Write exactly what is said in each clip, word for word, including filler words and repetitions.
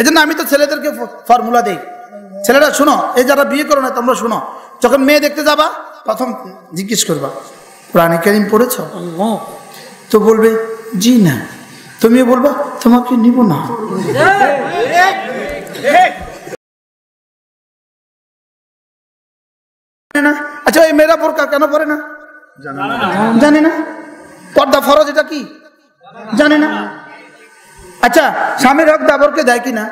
এজন্য আমি তো ছেলেদেরকে ফর্মুলা দেই, ছেলেরা শুনো, এই যারা বিয়ে করো না তোমরা শুনো, যখন মেয়ে দেখতে যাবা প্রথম জিজ্ঞেস করবা কোরআন কারীম পড়েছ? তো বলবে জি না, তুমি বলবা তোমাকে নিব না। আচ্ছা এই মেয়েরা পর্দা কেন পড়ে না? জানে না পর্দা ফরজ এটা কি জানে না। আচ্ছা স্বামীর হক দাবরকে দেয় কিনা?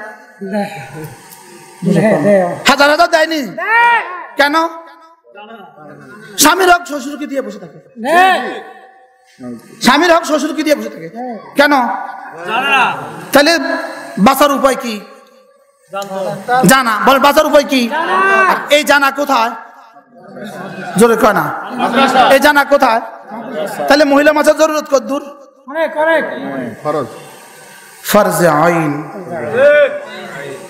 হাজার হাজার দেয়নি কেন? স্বামীর হক শ্বশুরকে দিয়ে বসে থাকে, স্বামীর হক শ্বশুরকে দিয়ে বসে থাকে কেন? তাহলে বাঁচার উপায় কি জানা, বল বাঁচার উপায় কি? এই জানা কোথায়? জোরে কয় না, এই জানা কোথায়? তাহলে মহিলা মাছের জরুরত কত দূর? ফরজে আইন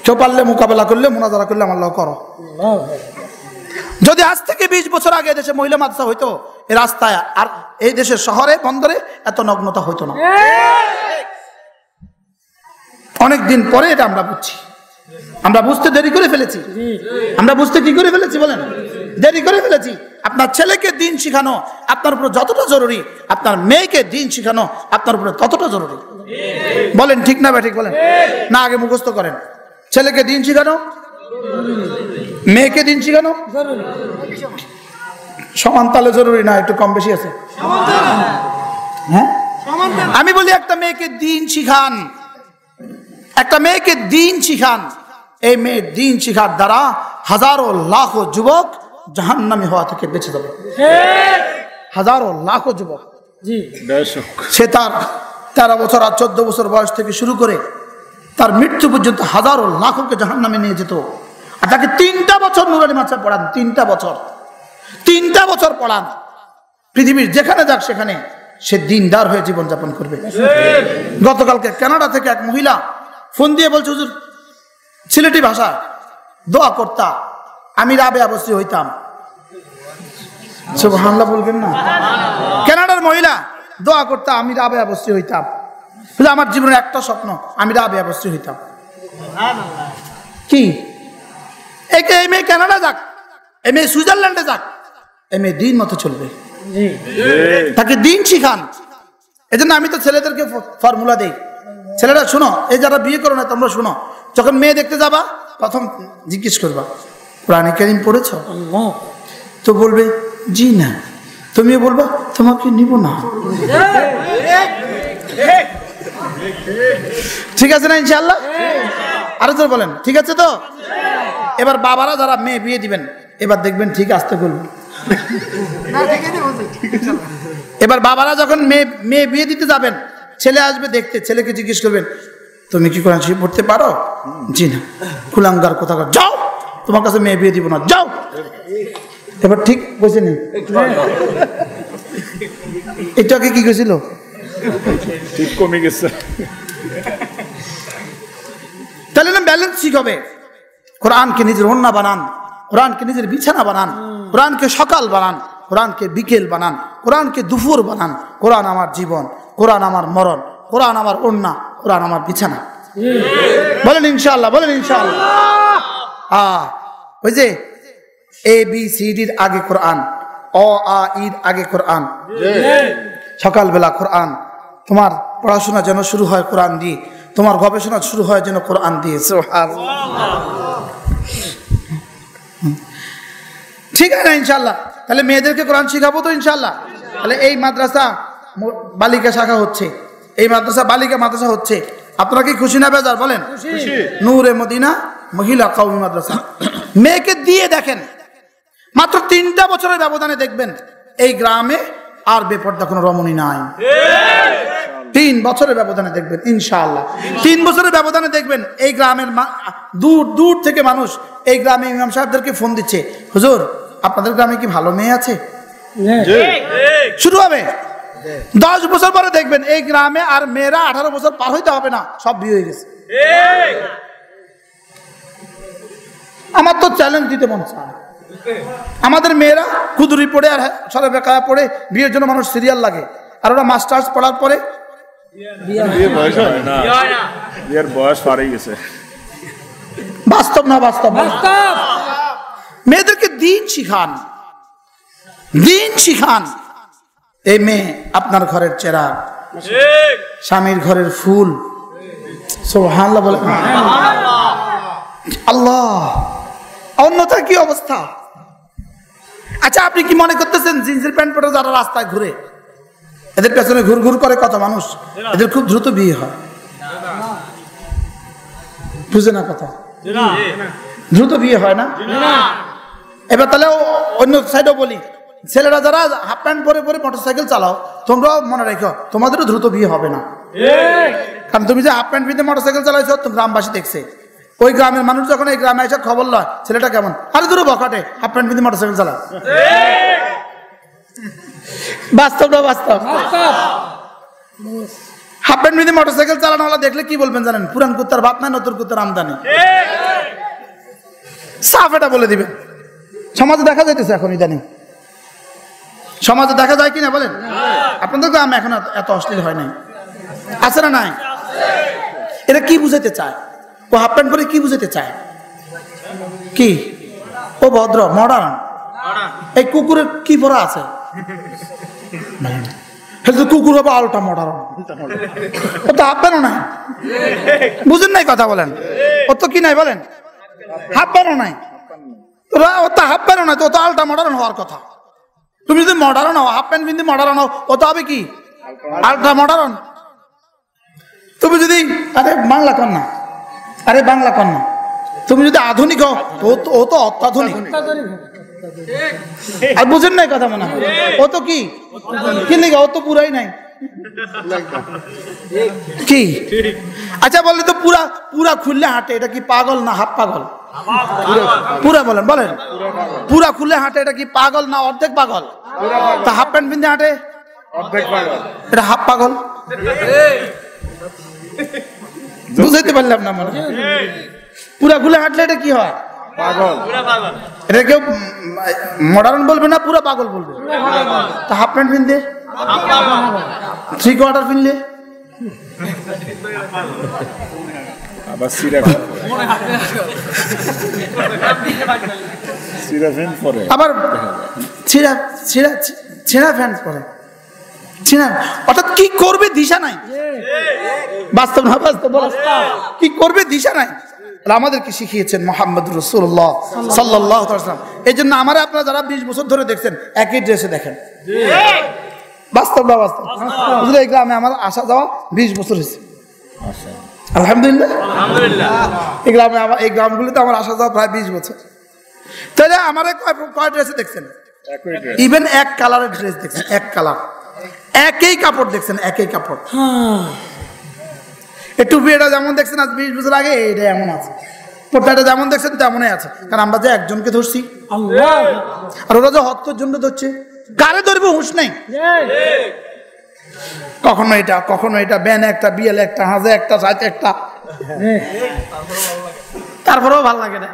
কেউ পারলে মোকাবেলা করলে মোনাজারা করলে আমার লক্ষ্য করো। যদি আজ থেকে বিশ বছর আগে দেশে মহিলা মাদ্রাসা হইতো, এই রাস্তায় আর এই দেশের শহরে বন্দরে এত নগ্নতা হইতো না। অনেকদিন পরে এটা আমরা বুঝছি, আমরা বুঝতে দেরি করে ফেলেছি। আমরা বুঝতে কি করে ফেলেছি বলেন? দেরি করে ফেলেছি। আপনার ছেলেকে দিন শিখানো আপনার উপর যতটা জরুরি, আপনার মেয়েকে দিন শিখানো আপনার উপরে ততটা জরুরি। বলেন ঠিক না ভাই? ঠিক বলেন না? আগে মুখস্থ করেন, ছেলেকে দিন শিখানো মেয়েকে দিন শিখানো সমান তালে জরুরি না একটু কম বেশি আছে? হ্যাঁ আমি বলি একটা মেয়েকে দিন শিখান, একটা মেয়েকে দিন শিখান। এই মেয়ের দিন শিখার দ্বারা হাজারো লাখো যুবক জাহান্নামী হওয়া থেকে বেঁচে যাবে। হাজারো লাখো যুবক, সে তার তেরো বছর আর চোদ্দ বছর বয়স থেকে শুরু করে তার মৃত্যু পর্যন্ত হাজারো লাখোকে জাহান্নামে নিয়ে যেত। আর তাকে তিনটা বছর নুরানি মাদ্রাসা পড়ান, তিনটা বছর তিনটা বছর পড়ান। পৃথিবীর যেখানে যাক সেখানে সে দিনদার হয়ে জীবনযাপন করবে। গতকালকে কানাডা থেকে এক মহিলা ফোন দিয়ে বলছে, হুজুর সিলেটি ভাষা দোয়া করতা আমি রাবে অবশ্যই হইতাম। সুবহানাল্লাহ বলবেন না? কানাডার মহিলা, দোয়া করতা আমি রাবে অবশ্যই হইতাম। আমার জীবনের একটা স্বপ্ন, আমি রাবে অবশ্যই হইতাম। কি একে এম এ কানাডা যাক, এম এ সুইজারল্যান্ডে যাক, এম এ দিন মতো চলবে। তাকে দিন শিখান। এজন্য আমি তো ছেলেদেরকে ফর্মুলা দেই, ছেলেরা শুনো, এই যারা বিয়ে করো না তোমরা শুনো, যখন মেয়ে দেখতে যাবা প্রথম জিজ্ঞেস করবা কোরআন কারীম পড়েছ? তো বলবে জি না, তুমি বলবা তোমাকে নিব না। ঠিক আছে না ইনশাআল্লাহ? আরো জোরে বলেন ঠিক আছে। তো এবার বাবারা যারা মেয়ে বিয়ে দিবেন এবার দেখবেন ঠিক আসতে বলবেন। এবার বাবারা যখন মেয়ে মেয়ে বিয়ে দিতে যাবেন, ছেলে আসবে দেখতে, ছেলেকে জিজ্ঞেস করবেন তুমি কি কোরআন শরীফ পড়তে পারো? জি না। কুলাঙ্গার কথা, যাও তোমার কাছে মেয়ে বিয়ে দিব না, যাও। এবার ঠিক বলছে না, এটাকে কি কইছিল? ঠিক কমে গেছে। তাহলে না ব্যালেন্স ঠিক হবে। কোরআনকে নিজের ওন্না বানান, কোরআনকে নিজের বিছানা বানান, কোরআনকে সকাল বানান, কোরআনকে বিকেল বানান, কোরআনকে দুপুর বানান। কোরআন আমার জীবন, কোরআন আমার মরণ, কোরআন আমার ওন্না, কোরআন আমার বিছানা। বলেন ইনশাআল্লাহ? বলেন ইনশাআল্লাহ? আহ ওই যে এ বি সি ডির আগে কোরআন, অ আ ইর আগে কোরআন। সকালবেলা কোরআন, তোমার পড়াশোনা যেন শুরু হয় কোরআন দিয়ে, তোমার গবেষণা শুরু হয় যেন কোরআন দিয়ে। ঠিক আছে ইনশাআল্লাহ? তাহলে মেয়েদেরকে কোরআন শিখাবো তো ইনশাআল্লাহ। তাহলে এই মাদ্রাসা বালিকা শাখা হচ্ছে, এই মাদ্রাসা বালিকা মাদ্রাসা হচ্ছে। আপনারা কি খুশি না বেজার বলেন? নূরে মদিনা মহিলা কওমি মাদ্রাসা। মেয়েকে দিয়ে দেখেন, মাত্র তিনটা বছরের ব্যবধানে দেখবেন এই গ্রামে আর বেপর্দা কোনো রমণী নাই। তিন বছরের ব্যবধানে দেখবেন ইনশাআল্লাহ। তিন বছরের ব্যবধানে দেখবেন এই গ্রামের দূর দূর থেকে মানুষ এই গ্রামে ইমাম সাহেবদেরকে ফোন দিচ্ছে, হুজুর আপনাদের গ্রামে কি ভালো মেয়ে আছে? শুরু হবে। দশ বছর পরে দেখবেন এই গ্রামে আর মেয়েরা আঠারো বছর পার হইতে হবে না, সব বিয়ে হয়ে গেছে। আমার তো চ্যালেঞ্জ দিতে মন চায়, আমাদের মেয়েরা কুদুরি পড়ে আর সরে বেকায়া পড়ে বিয়ের জন্য মানুষ সিরিয়াল লাগে, আর ওরা মাস্টার্স পড়ার পরে বাস্তব না বাস্তব? বাস্তব। মেয়েদেরকে দিন শিখান, দিন শিখান। এই মেয়ে আপনার ঘরের চেরা, স্বামীর ঘরের ফুল। সুবহানাল্লাহ বলেন। আল্লাহ, অন্যথা কি অবস্থা? আচ্ছা, আপনি কি মনে করতেছেন জিন্সের প্যান্ট পরে যারা রাস্তায় ঘুরে, এদের পেছনে ঘুর ঘুর করে কত মানুষ, এদের খুব দ্রুত বিয়ে হয়? বুঝে না কথা, দ্রুত বিয়ে হয় না। এবার তাহলে অন্য সাইডও বলি, ছেলেরা যারা হাফ প্যান্ট পরে পরে মোটরসাইকেল চালাও, তোমরাও মনে রেখো তোমাদেরও দ্রুত বিয়ে হবে না। কারণ তুমি যে হাফ প্যান্ট পিঁধে মোটরসাইকেল চালাইছো, গ্রামবাসী দেখছে। ওই গ্রামের মানুষ যখন এই গ্রামে এসে খবর লয় ছেলেটা কেমন, আরে দূরে বখাটে হাফ প্যান্ট পিঁধে মোটরসাইকেল চালায়। বাস্তব না বাস্তব? হাফ প্যান্ট পিঁধে মোটরসাইকেল চালানো হলে দেখলে কি বলবেন জানেন? পুরান কুত্তার ভাত নাই, নতুন কুত্তার আমদানি। সাফ এটা বলে দিবেন। সমাজে দেখা যাইতেছে এখন, ইদানি সমাজে দেখা যায় কিনা বলেন? আপনাদের গ্রামে এখন এত অশ্লীল হয় নাই, আছে না নাই? এটা কি বুঝাইতে চায়? ও হাফ প্যান্ট পরে কি বুঝাইতে চায়? কি ও ভদ্র মডার্ন? এই কুকুরের কি পরা আছে? কুকুর হবে আলটা মডার্ন, ও তো হাফ প্যান্টও নাই। বুঝেন নাই কথা বলেন? ও তো কি নাই বলেন? হাফ প্যান্টও নাই, ও তো হাফ প্যান্টও নাই, তো ও তো আলটা মডার্ন হওয়ার কথা। তুমি যদি মডার্ন হও, হাফ প্যান্ট পিনতে মডার্ন হও, ও তো হবে কি আলটা মডার্ন। তুমি যদি আরে বাংলা কন্যা, আরে বাংলা কন্যা, তুমি যদি আধুনিক হও, ও তো অত্যাধুনিক। আর বুঝেন নাই কথা মনে? ও তো কি কিনে ও তো পুরাই নাই কি? আচ্ছা বললে তো পুরা পুরা খুললে হাঁটে, এটা কি পাগল না হাফ পাগল? পুরা বলেন, বলেন। পুরা খুলে হাঁটে, এটা কি পাগল না অর্ধেক পাগল? তা হাফ প্যান্ট পিনতে হাঁটে অর্ধেক পাগল, এটা হাফ পাগল। বুঝাইতে পারলাম না। মানে পুরা খুলে হাঁটলে এটা কি হয়? পাগল। এটা কেউ মডার্ন বলবে না, পুরা পাগল বলবে। তা হাফ প্যান্ট পিনতে, থ্রি কোয়ার্টার পিনলে, আবার ছিঁড়া ছিঁড়া ছিঁড়া ফ্যান পরে, অর্থাৎ কি করবে দিশা নাই। বাস্তব না বাস্তব? কি করবে দিশা নাই। আমাদেরকে শিখিয়েছেন মোহাম্মদ রাসূলুল্লাহ সাল্লাল্লাহু আলাইহি ওয়াসাল্লাম। এই জন্য আমার আপনারা যারা বিশ বছর ধরে দেখছেন একই ড্রেসে দেখেন। বাস্তব না বাস্তব? এই গ্রামে আমার আসা যাওয়া বিশ বছর হয়েছে আলহামদুলিল্লাহ। এই গ্রামে আমার, এই গ্রামগুলিতে আমার আসা যাওয়া প্রায় বিশ বছর। তাহলে আমার কয় ড্রেসে দেখছেন? ইভেন এক কালারের ড্রেস দেখছেন, এক কালার, একই কাপড় দেখছেন, একই কাপড়। একটু এটা যেমন দেখছেন আজ বিশ বছর আগে, এটা এমন আছে। পোর্টাটা যেমন দেখছেন তেমনই আছে। কারণ আমরা যে একজনকে ধরছি, আর ওরা যে হত্যার জন্য ধরছে, কারে ধরবো হুঁশ নেই। কখনো এটা, কখনো এটা, ব্যান একটা, বিয়াল একটা, হাজে একটা, সাথে একটা। তারপরেও ভালো লাগে না।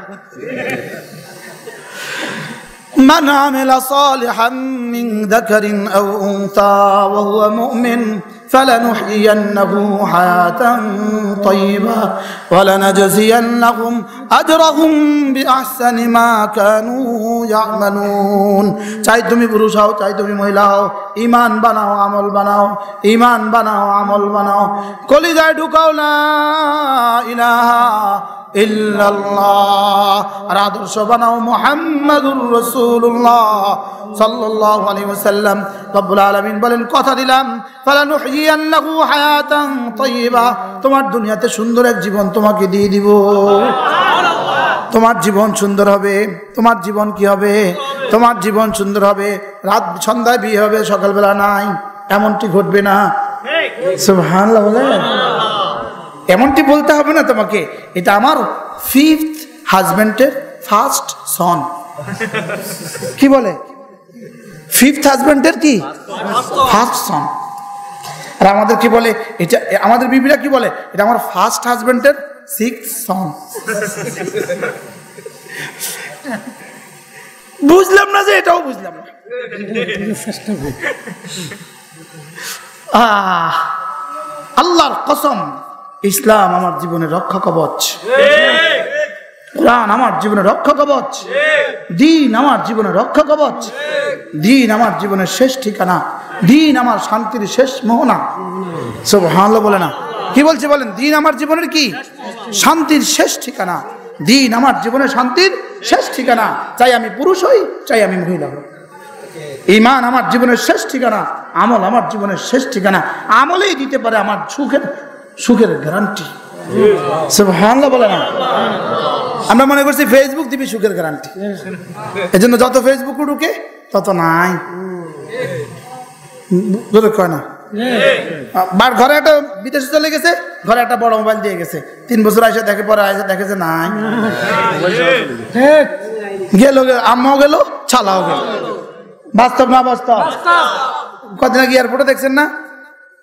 من عمل صالحا من ذكر أو أنثى وهو مؤمن فلنحيينه حياة طيبة ولنجزينهم أجرهم بأحسن ما كانوا يعملون. চাই তুমি পুরুষ হও, চাই তুমি মহিলা হও, ইমান বানাও, আমল বানাও, ইমান বানাও, আমল বানাও, কলিজায় ঢুকাও লা ইলাহা ইল্লাল্লাহ, আর আদর্শ বানাও মুহাম্মাদুর রাসূলুল্লাহ সাল্লাল্লাহু আলাইহি ওয়াসাল্লাম। রব্বুল আলামিন বলেন, কথা দিলাম ফালানুহইয়ান্নাহু হায়াতান তাইয়্যিবা, তোমার দুনিয়াতে সুন্দর এক জীবন তোমাকে দিয়ে দিব। সুবহানাল্লাহ। তোমার জীবন সুন্দর হবে। তোমার জীবন কি হবে? তোমার জীবন সুন্দর হবে। রাত সন্ধ্যায় বিয়ে হবে, সকালবেলা নাই, এমনটি ঘটবে না। সুবহানাল্লাহ বলেন। এমনটি বলতে হবে না তোমাকে, এটা আমার ফিফথ হাজবেন্ডের ফার্স্ট সন। কি বলে? ফিফথ হাজবেন্ডের কি ফার্স্ট সন। আর আমাদের কি বলে এটা? আমাদের বিবিরা কি বলে? এটা আমার ফার্স্ট হাজবেন্ডের সিক্স সন। বুঝলাম না যে, এটাও বুঝলাম না। আল্লাহর কসম, ইসলাম আমার জীবনের রক্ষা কবচ। কোরআন আমার জীবনে রক্ষা কবচ, দ্বীন আমার জীবনে রক্ষা কবচ, দ্বীন আমার জীবনের শেষ ঠিকানা, দ্বীন আমার শান্তির শেষ মোহনা। সুবহানাল্লাহ বলে না, কি বলছে বলেন? দ্বীন আমার জীবনের কি? শান্তির শেষ ঠিকানা। দ্বীন আমার জীবনের শান্তির শেষ ঠিকানা, চাই আমি পুরুষ হই চাই আমি মহিলা হই। ইমান আমার জীবনের শেষ ঠিকানা, আমল আমার জীবনের শেষ ঠিকানা। আমলেই দিতে পারে আমার সুখের সুখের গ্যারান্টি। সুবহানাল্লাহ বলে না। আমরা মনে করছি ফেসবুক দিবি সুখের গ্যারান্টি, এজন্য যত ফেসবুক ঢুকে তত নাই কয় না। বার ঘরে একটা বিদেশে চলে গেছে, ঘরে একটা বড় মোবাইল দিয়ে গেছে, তিন বছর আইসা দেখে পরে আইসা দেখে যে নাই, গেল আম্মাও গেল ছালাও গেল। বাস্তব না বাস্তব? কদিন আগে এয়ারপোর্টে দেখছেন না,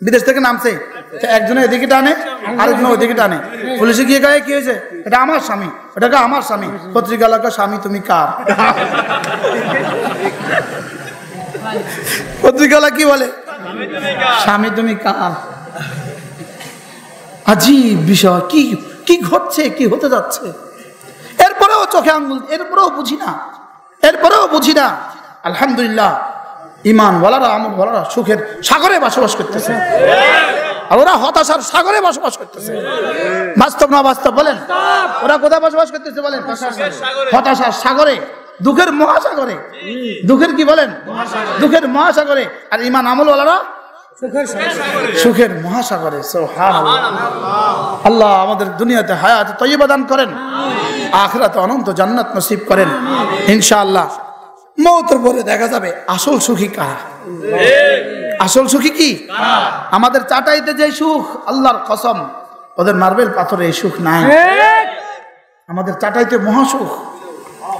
বিদেশ থেকে নামছে, একজনে এদিকে টানে আরেকজনে ওদিকে টানে, পুলিশে গিয়ে গায়ে কি হয়েছে, এটা আমার স্বামী ওটাকে আমার স্বামী, পত্রিকা লেখা স্বামী তুমি কার? পত্রিকা কি বলে, স্বামী তুমি কার? আজীব বিষয়, কি কি ঘটছে, কি হতে যাচ্ছে। এরপরেও চোখে আঙ্গুল, এরপরেও বুঝি না, এরপরেও বুঝি না। আলহামদুলিল্লাহ, ইমান বলারা আমল বলারা সুখের সাগরে বসবাস করতেছে, ওরা হতাশার সাগরে বসবাস করতেছে। বাস্তব না বাস্তব বলেন? ওরা কোথায় বসবাস করতেছে বলেন? হতাশার সাগরে, দুঃখের মহাসাগরে, দুঃখের কি বলেন, দুঃখের মহাসাগরে। আর ইমান আমল ওয়ালারা সুখের মহাসাগরে। সুবহানাল্লাহ। আল্লাহ আমাদের দুনিয়াতে হায়াত তয়্যিবা দান করেন, আখিরাতে অনন্ত জান্নাত নসিব করেন ইনশাআল্লাহ। মওতের পরে দেখা যাবে আসল সুখী কারা, আসল সুখী কি। আমাদের চাটাইতে যে সুখ, আল্লাহর কসম ওদের মার্বেল পাথরে এই সুখ নাই। আমাদের চাটাইতে মহাসুখ,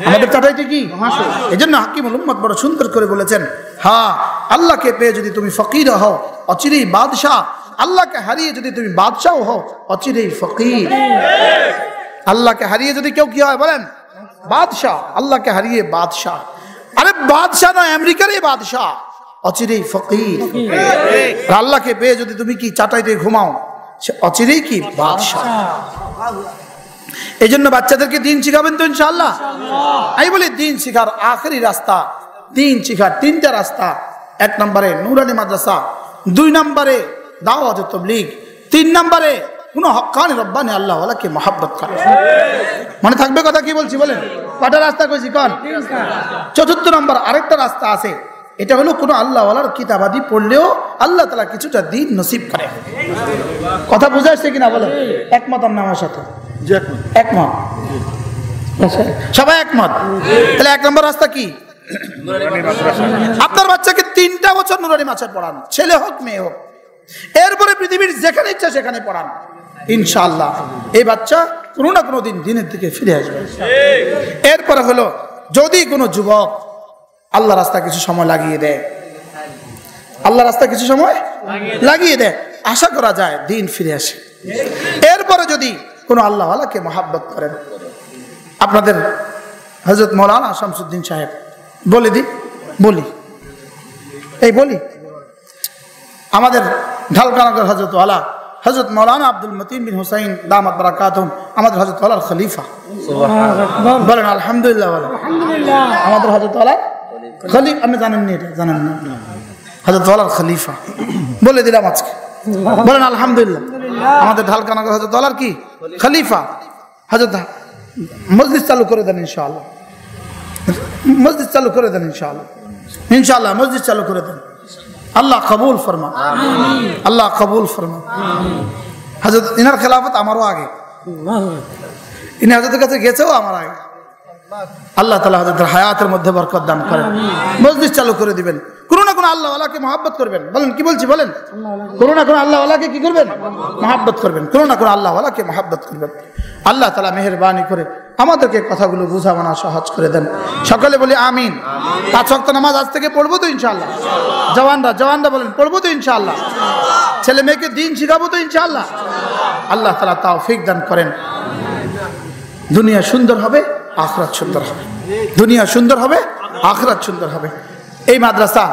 আমাদের চাটাইতে কি মহাসুখ। এই জন্য হাকিমুল উম্মত বড় সুন্দর করে বলেছেন, হ্যাঁ আল্লাহকে পেয়ে যদি তুমি ফকির হও অচিরেই বাদশাহ, আল্লাহকে হারিয়ে যদি তুমি বাদশাহ হও অচিরেই ফকির। আল্লাহকে হারিয়ে যদি কেউ কি হয় বলেন, বাদশাহ। আল্লাহকে হারিয়ে বাদশাহ, আরে বাদশাহ না আমেরিকারই বাদশাহ, অচিরেই ফকির। আল্লাহকে পেয়ে যদি তুমি কি চাটাইতে ঘুমাও, সে অচিরেই কি বাদশাহ। এই জন্য বাচ্চাদেরকে দিন শিখাবেন তো ইনশাআল্লাহ। আমি বলি দিন শিখার আখেরি রাস্তা, দিন শিখার তিনটা রাস্তা। এক নম্বরে নুরানি মাদ্রাসা, দুই নম্বরে দাওয়াত ও তাবলীগ, তিন নম্বরে কোনো হক্কানি রব্বানি আল্লাহ ওয়ালাকে মহব্বত করা। মনে থাকবে কথা কি বলছি বলেন? কটা রাস্তা কইছি কোন? চতুর্থ নম্বর আরেকটা রাস্তা আছে, এটা হলো কোনো আল্লাহওয়ালার কিতাবাদি পড়লেও আল্লাহ তাআলা কিছুটা দিন নসিব করে। কথা বুঝে আসছে কিনা বলেন? একমত আমরা আমার সাথে? একমত, সবাই একমত। তাহলে এক নম্বর রাস্তা কি? আপনার বাচ্চাকে তিনটা বছর নুরানি মাছের পড়ান, ছেলে হোক মেয়ে হোক। এরপরে পৃথিবীর যেখানে ইচ্ছা সেখানে পড়ান ইনশাআল্লাহ, এই বাচ্চা কোনো না কোনো দিন দিনের দিকে ফিরে আসবে। এরপরে হলো, যদি কোনো যুবক আল্লাহ রাস্তা কিছু সময় লাগিয়ে দেয়, আল্লাহ রাস্তা কিছু সময় লাগিয়ে দেয়, আশা করা যায় দিন ফিরে আসে। এরপরে যদি কোনো আল্লাহওয়ালাকে মহাব্বত করেন, আপনাদের হযরত মাওলানা শামসুদ্দিন সাহেব বলে দি বলি এই বলি আমাদের ঢালকানগর হযরত ওয়ালা হযরত মাওলানা আব্দুল মতিন বিন হুসাইন দামাত বারাকাতুহু আমাদের হযরত ওয়ালার খলিফা। বলেন আলহামদুলিল্লাহ। আলহামদুলিল্লাহ। আমাদের হযরত ওয়ালা খলিফা, আপনি জানেন না, এটা জানেন না, হযরত ওয়ালার খলিফা বলে দিলাম আজকে। বলেন আলহামদুলিল্লাহ। আমাদের ঢালকানগর হযরত ওয়ালার কি খলিফা, হযরত মজলিস চালু করে দেন ইনশাআল্লাহ, মসজিদ চালু করে দেন ইনশাআল্লাহ, ইনশাআল্লাহ মসজিদ চালু করে দেন। আল্লাহ কবুল ফরমা, আল্লাহ কবুল ফরমা। হযরত ইনার খেলাফত আমারও আগে, ইনি হযরতের কাছে গেছেও আমার আগে। আল্লাহ তাআলা হযরতের হায়াতের মধ্যে বরকত দান করেন, মসজিদ চালু করে দিবেন। কোন না কোন আল্লাহওয়ালাকে মহব্বত করবেন। বলেন কি বলছি বলেন? কোন না কোন আল্লাহওয়ালাকে কি করবেন? মহব্বত করবেন। কোন না কোন আল্লাহওয়ালাকে মহব্বত করবেন। আল্লাহ তাআলা মেহেরবানি করে আমাদেরকে কথাগুলো বুঝাবানা সহজ করে দেন। সকলে বলি আমিন। পাঁচ ওয়াক্ত নামাজ আজ থেকে পড়বো তো ইনশাআল্লাহ? জওয়ানরা জওয়ানরা বলেন পড়বো তো ইনশাআল্লাহ? ছেলে মেয়েকে দিন শিখাবো তো ইনশাআল্লাহ? আল্লাহ তাআলা তৌফিক দান করেন। দুনিয়া সুন্দর হবে, আখিরাত সুন্দর হবে। দুনিয়া সুন্দর হবে, আখিরাত সুন্দর হবে। এই মাদ্রাসা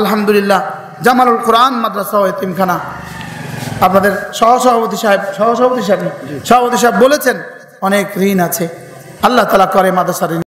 আলহামদুলিল্লাহ জামালুল কুরআন মাদ্রাসা ও এতিমখানা, আপনাদের সহসভাপতি সাহেব সহসভাপতি সাহেব সভাপতি সাহেব বলেছেন অনেক ঋণ আছে। আল্লাহ তাআলা করে মাদ্রাসার